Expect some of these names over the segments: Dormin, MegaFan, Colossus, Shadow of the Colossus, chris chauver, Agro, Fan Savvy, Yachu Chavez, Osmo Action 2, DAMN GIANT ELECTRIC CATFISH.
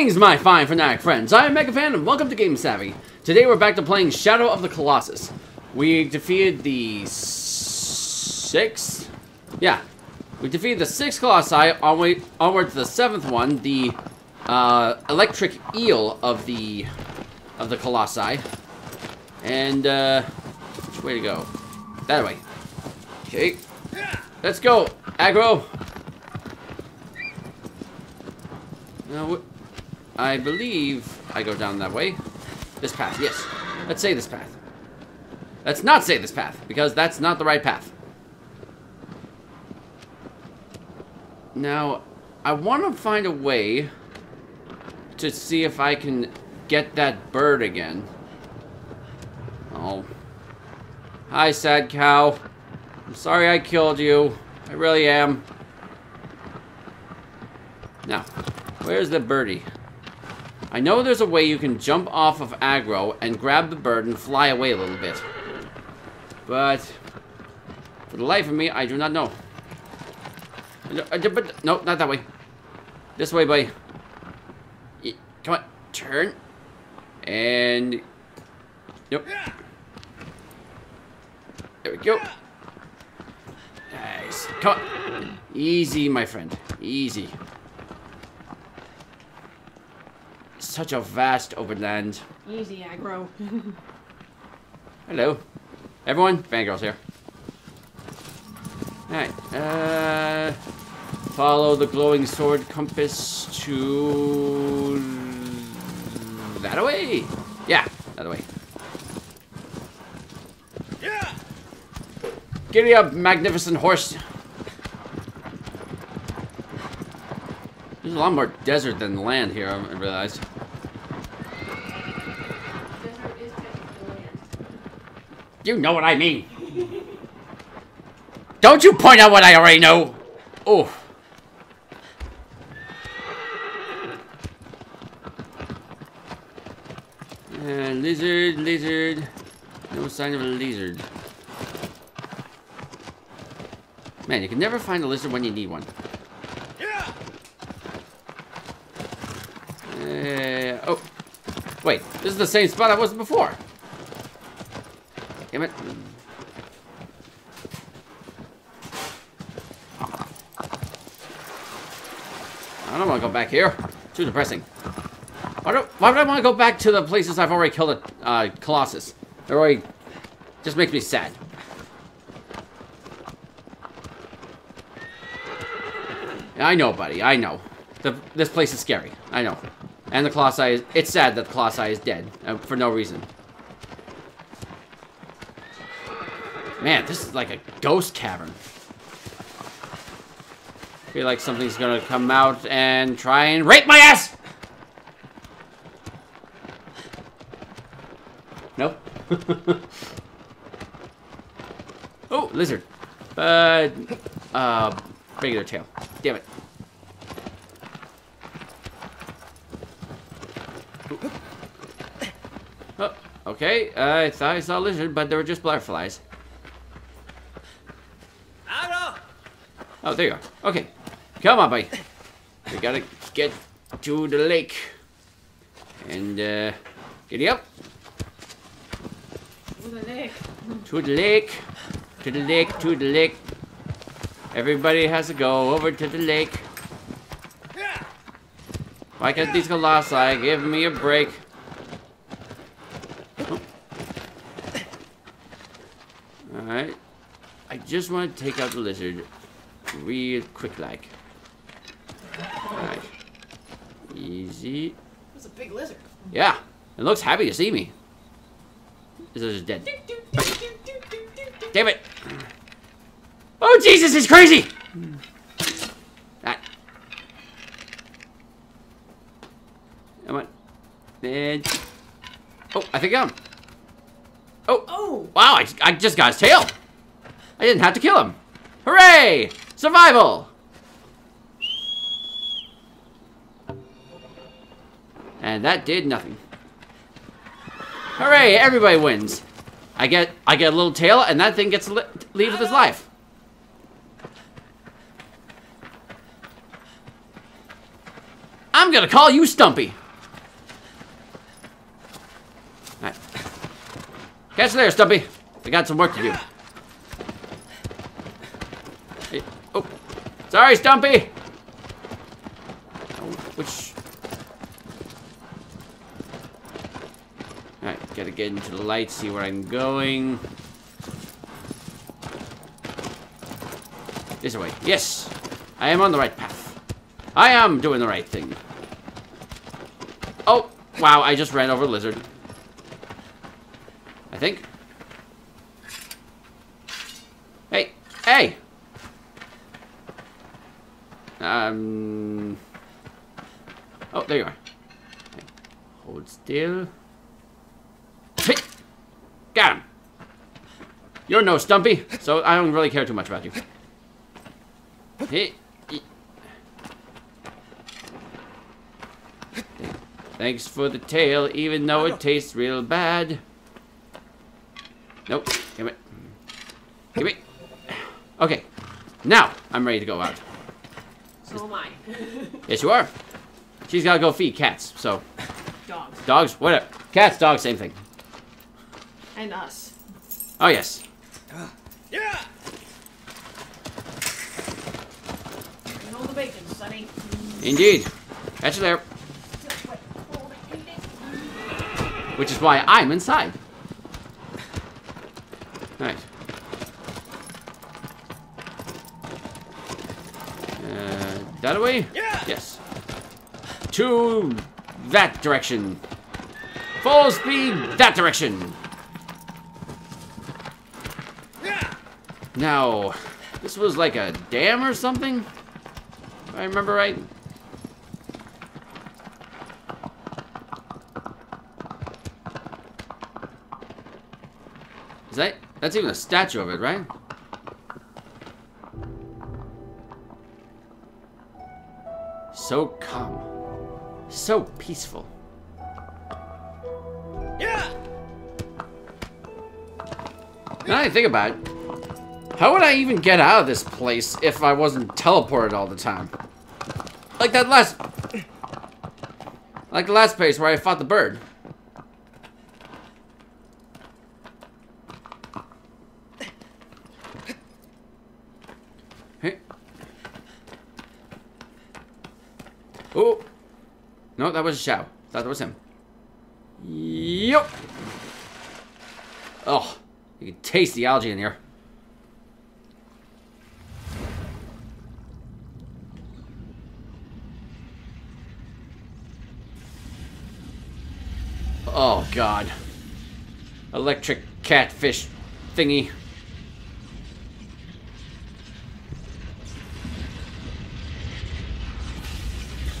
Greetings, my fine fanatic friends. I am MegaFan, and welcome to Game Savvy. Today we're back to playing Shadow of the Colossus. We defeated the sixth? Yeah. We defeated the sixth Colossi, onward to the seventh one, the electric eel of the Colossi. And, which way to go? That way. Okay. Let's go, Agro! Now, I believe I go down that way. This path, yes. Let's say this path. Let's not say this path, because that's not the right path. Now, I want to find a way to see if I can get that bird again. Oh. Hi, sad cow. I'm sorry I killed you. I really am. Now. Where's the birdie? I know there's a way you can jump off of Agro and grab the bird and fly away a little bit. But, for the life of me, I do not know. But, no, not that way. This way, buddy. Come on, turn. And, nope. There we go. Nice. Come on. Easy, my friend. Easy. Such a vast open land. Easy, Agro. Hello. Everyone, Fangirl's here. Alright, follow the glowing sword compass to... that way? Yeah, that way. Yeah. Giddy up, magnificent horse. There's a lot more desert than land here, I realized. You know what I mean. Don't you point out what I already know. Oh. Lizard, lizard. No sign of a lizard. Man, you can never find a lizard when you need one. Oh. Wait, this is the same spot I was before. Damn it. I don't want to go back here. Too depressing. Why would I want to go back to the places I've already killed a Colossus? It already just makes me sad. I know, buddy. I know. This place is scary. I know. And the Colossi is... it's sad that the Colossi is dead. For no reason. Man, this is like a ghost cavern. I feel like something's gonna come out and try and rape my ass! Nope. Oh, lizard. But... regular tail. Damn it. Oh, okay, I thought I saw a lizard, but they were just butterflies. Oh, there you are. Okay. Come on, buddy. We gotta get to the lake. And, giddy up. To the lake. To the lake. To the lake, to the lake. Everybody has to go over to the lake. Why can't these Colossi give me a break? Oh. Alright. I just want to take out the lizard. Real quick, like. Alright. Easy. That's a big lizard. Yeah. It looks happy to see me. This lizard's dead. Damn it! Oh, Jesus, he's crazy! Right. Come on. And... oh, I think I got him. Oh. Oh! Wow, I just got his tail! I didn't have to kill him. Hooray! Survival! And that did nothing. Hooray! Everybody wins. I get a little tail, and that thing gets to leave with his life. I'm I'm gonna call you Stumpy. Alright. Catch you there, Stumpy. We got some work to do. Hey, oh. Sorry, Stumpy! Oh, which... Alright, gotta get into the light, see where I'm going. This way. Yes! I am on the right path. I am doing the right thing. Oh! Wow, I just ran over a lizard. I think. Hey! Hey! Oh, there you are. Okay. Hold still. Hey! Got him! You're no Stumpy, so I don't really care too much about you. Hey! Thanks for the tail, even though it tastes real bad. Nope. Give it. Give it. Okay. Now, I'm ready to go out. So am I. Yes, you are. She's gotta go feed cats, so. Dogs. Dogs, whatever. Cats, dogs, same thing. And us. Oh, yes. Yeah! Hold the bacon, Sonny. Indeed. Catch you there. Which is why I'm inside. Alright. That way? Yeah. Yes. To that direction. Full speed that direction. Yeah. Now, this was like a dam or something? If I remember right. Is that? That's even a statue of it, right? So calm. So peaceful. Yeah. Now that I think about it, how would I even get out of this place if I wasn't teleported all the time? Like that last... Like the last place where I fought the bird. Oh! No, that was a Shadow. Thought that was him. Yup! Oh, you can taste the algae in here. Oh, God. Electric catfish thingy.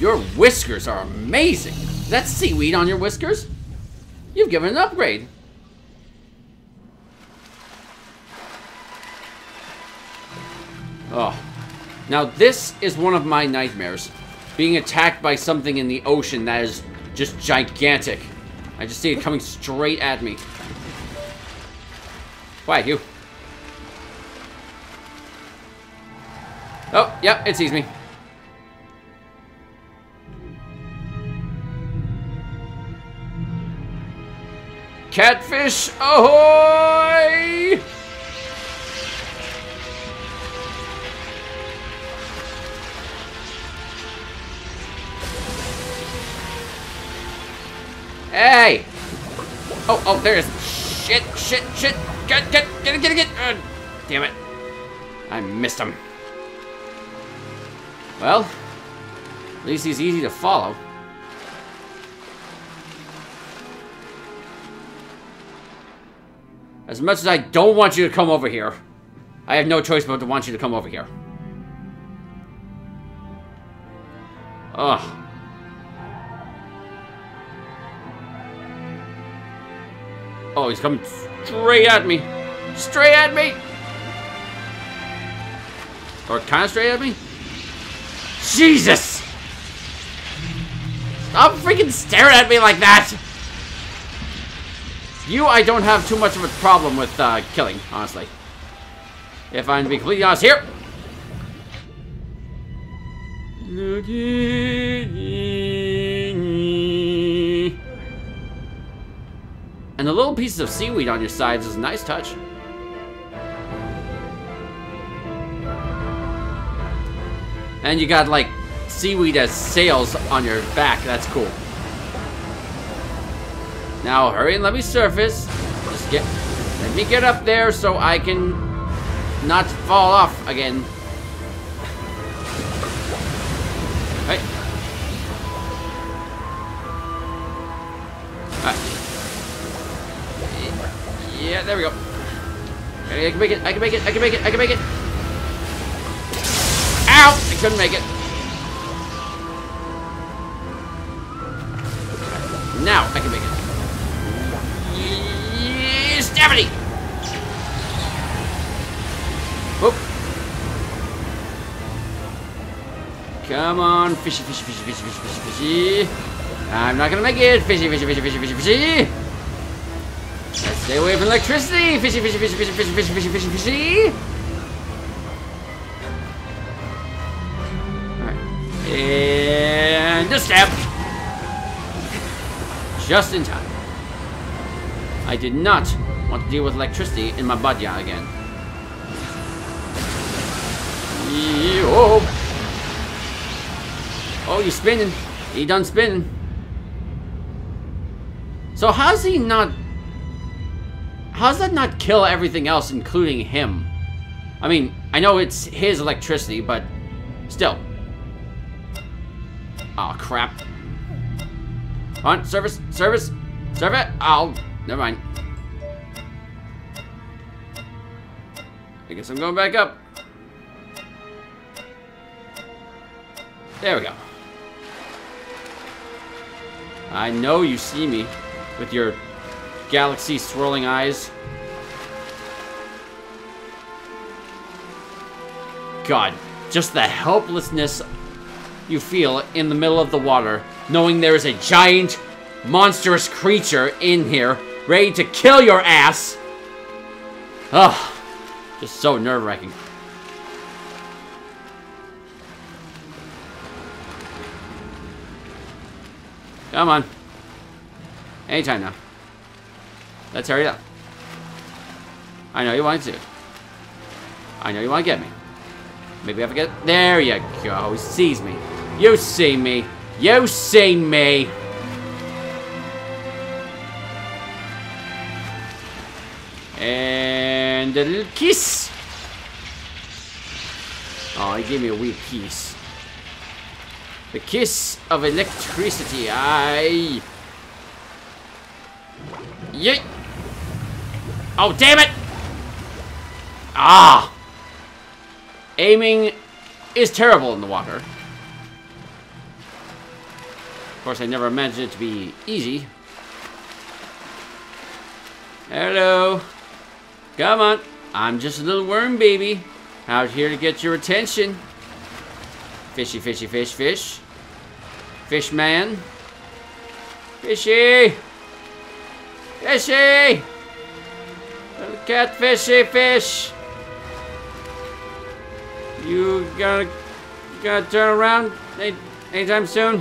Your whiskers are amazing! Is that seaweed on your whiskers? You've given an upgrade! Oh. Now this is one of my nightmares. Being attacked by something in the ocean that is just gigantic. I just see it coming straight at me. Quiet, you. Oh, yep, it sees me. Catfish, ahoy! Hey! Oh, oh, there it is. Shit, shit, shit. Get it. Damn it. I missed him. Well, at least he's easy to follow. As much as I don't want you to come over here, I have no choice but to want you to come over here. Ugh. Oh, he's coming straight at me. Straight at me! Or kind of straight at me? Jesus! Stop freaking staring at me like that! You, I don't have too much of a problem with killing, honestly. If I'm to be completely honest here. And the little pieces of seaweed on your sides is a nice touch. And you got like seaweed as sails on your back. That's cool. Now hurry and let me surface. Just let me get up there so I can not fall off again. Yeah, there we go. I can make it, I can make it, I can make it, I can make it. Ow! I couldn't make it. Now I can make it. Stabity! Whoop. Come on, fishy, fishy, fishy, fishy, fishy, fishy, fishy. I'm not gonna make it. Fishy, fishy, fishy, fishy, fishy, fishy. Stay away from electricity! Fishy, fishy, fishy, fishy, fishy, fishy, fishy, fishy, fishy! Alright. And a stab! Just in time. I did not want to deal with electricity in my badya again. Oh! Oh, you're spinning. He done spinning. So how's he not... How's that not kill everything else, including him? I mean, I know it's his electricity, but still. Aw, oh, crap. Come on, service, service, service. Oh, never mind. I guess I'm going back up. There we go. I know you see me with your galaxy swirling eyes. God, just the helplessness you feel in the middle of the water, knowing there is a giant, monstrous creature in here, ready to kill your ass. Ugh, just so nerve-wracking. Come on. Anytime now. Let's hurry up. I know you want to. I know you want to get me. Maybe I have to get... There you go. He sees me. You see me. You see me. And a little kiss. Oh, he gave me a weird kiss. The kiss of electricity. I... Yeet. Oh, damn it! Ah! Aiming is terrible in the water. Of course, I never imagined it to be easy. Hello. Come on. I'm just a little worm baby. Out here to get your attention. Fishy, fishy, fish, fish. Fish man. Fishy! Fishy! Little catfishy fish! You gotta turn around anytime soon?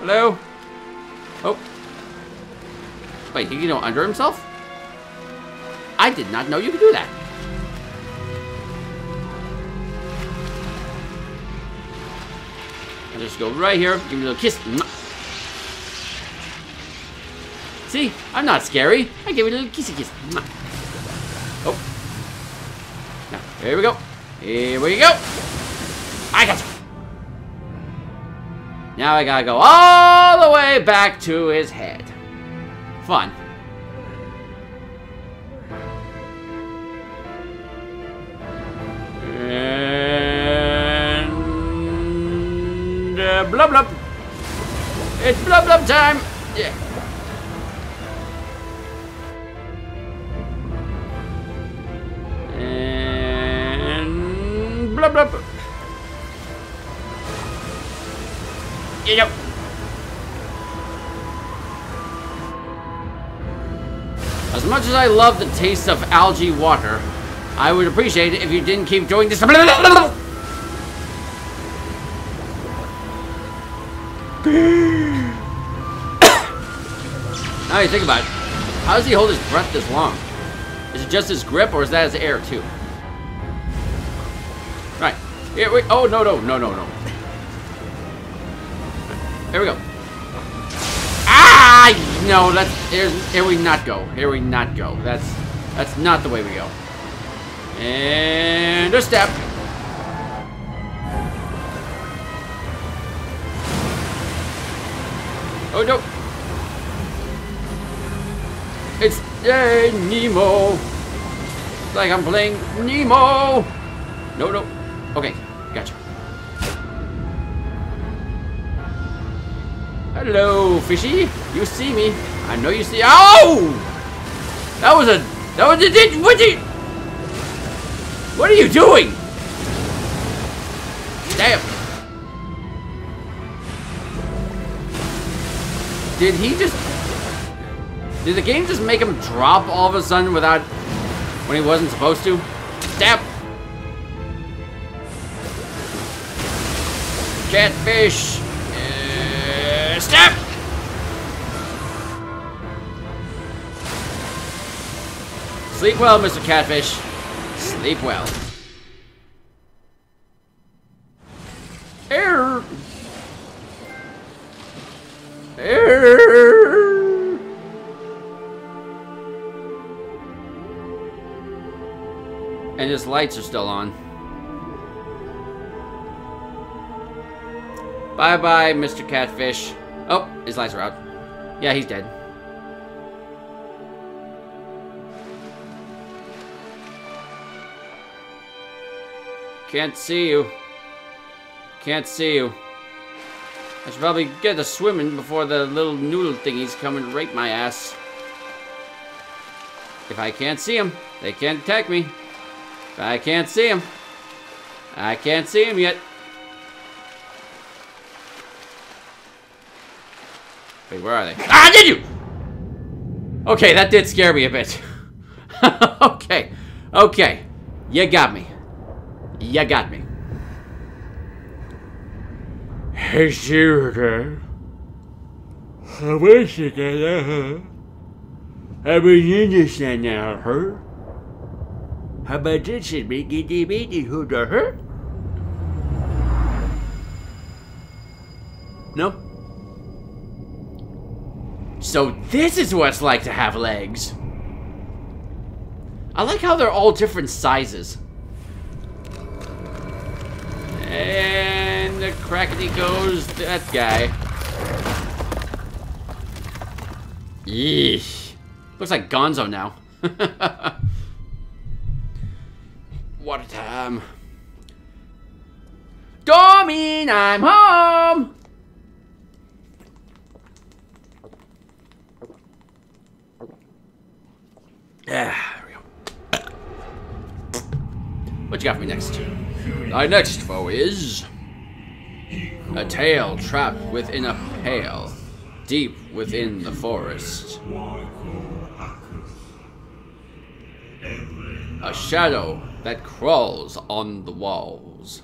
Hello? Oh. Wait, he can go under himself? I did not know you could do that. I'll just go right here. Give me a little kiss. See? I'm not scary. I give it a little kissy kiss. Oh. Now, here we go. Here we go. I got you. Now I gotta go all the way back to his head. Fun. And... blub blub. It's blub blub time. Yeah. Yep. As much as I love the taste of algae water, I would appreciate it if you didn't keep doing this. Now you think about it. How does he hold his breath this long? Is it just his grip, or is that his air too? Right. Here we. Oh no no no no no. Here we go. Ah! No, that's here we not go. Here we not go. That's not the way we go. And a step. Oh no! It's hey, Nemo. It's like I'm playing Nemo. No, no. Okay, gotcha. Hello, fishy. You see me? I know you see. Oh! That was a ditch. What are you doing? Damn. Did the game just make him drop all of a sudden without... when he wasn't supposed to? Step! Catfish! Step! Sleep well, Mr. Catfish. Sleep well. Err! And his lights are still on. Bye bye, Mr. Catfish. Oh, his lights are out. Yeah, he's dead. Can't see you. Can't see you. I should probably get a swimming before the little noodle thingies come and rape my ass. If I can't see them, they can't attack me. If I can't see them, I can't see them yet. Wait, where are they? Ah, did you? Okay, that did scare me a bit. Okay, okay, you got me. You got me. Hey, sugar. I wish you could have her. I wish you understand now, her. How about this is me giddy bitty who the her? No? So this is what it's like to have legs. I like how they're all different sizes. And the crackety goes that guy. Yeesh. Looks like Gonzo now. What a time. Dormin, I'm home! Ah, there we go. What you got for me next? Our next foe is... a tail trapped within a pail, deep within the forest. A shadow that crawls on the walls.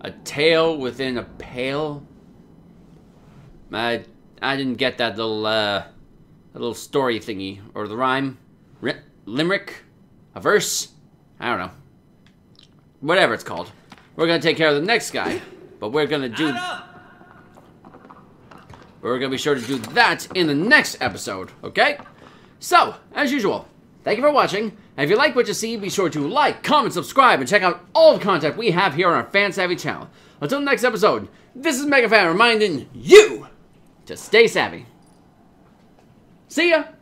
A tail within a pail? I didn't get that little story thingy, or the rhyme. Limerick? A verse? I don't know. Whatever it's called. We're gonna take care of the next guy, but we're gonna do... we're gonna be sure to do that in the next episode, okay? So, as usual, thank you for watching. And if you like what you see, be sure to like, comment, subscribe, and check out all the content we have here on our Fan Savvy channel. Until the next episode, this is MegaFan reminding you to stay savvy. See ya!